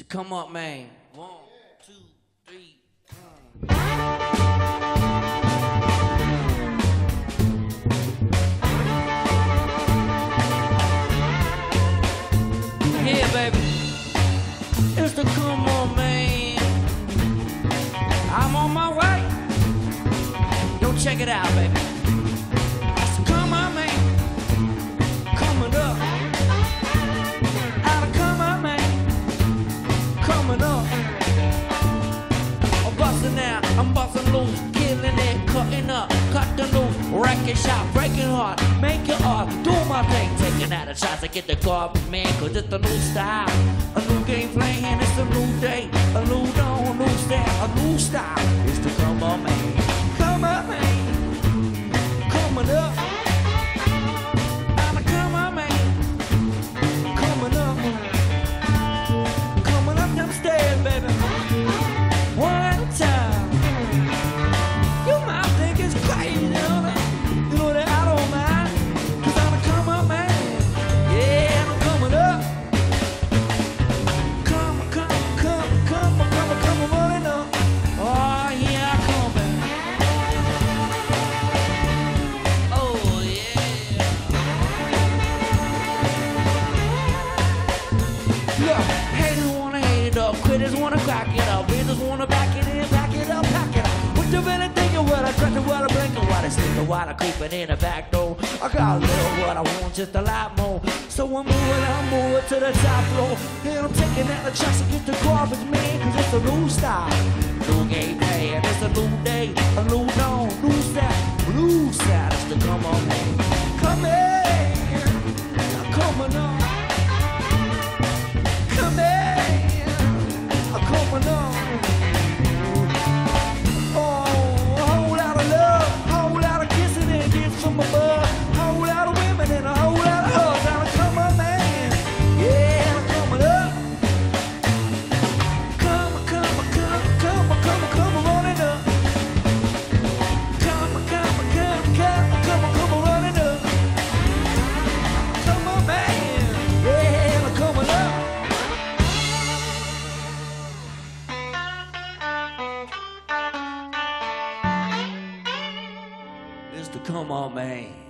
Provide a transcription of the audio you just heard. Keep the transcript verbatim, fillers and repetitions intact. to come up, man. One, two, three. Yeah, baby. It's the come on, man. I'm on my way. Yo, check it out, baby. I'm bustin' loose, killing it, cutting up, cutting loose, wrecking shop, breaking heart, making art, doing my thing, taking out the shots to get the garbage man, cause it's a new style, a new game plan, it's a new day, a new dawn, a new style, a new style, it's the come on man, come on man, coming up, I'm a come on man, coming up, coming up them stairs, baby, one time. Critters wanna crack it up, readers wanna back it in, pack it up, pack it up. What you really thinking? What I drinking, what I blinking, what I sneaking, what I creeping in the back door. I got a little what I want, just a lot more. So I'm moving, I'm moving to the top floor. And I'm taking out the chance to get the garbage man, cause it's a new style, new game play, and it's a new day, a new dawn, new style, new style. It's the come on, man. Come here, come on. Come here. I'm coming on. Oh, a whole lot of love, a whole lot of kissing and gifts from above, a whole lot of women and a whole lot of hugs. Now come on, man. Yeah, I'm coming up. Come, come, come, come, come, come, running up. Come, come, come, come, come, come, running up. Come on, man. Yeah, I'm coming up. Come on, man.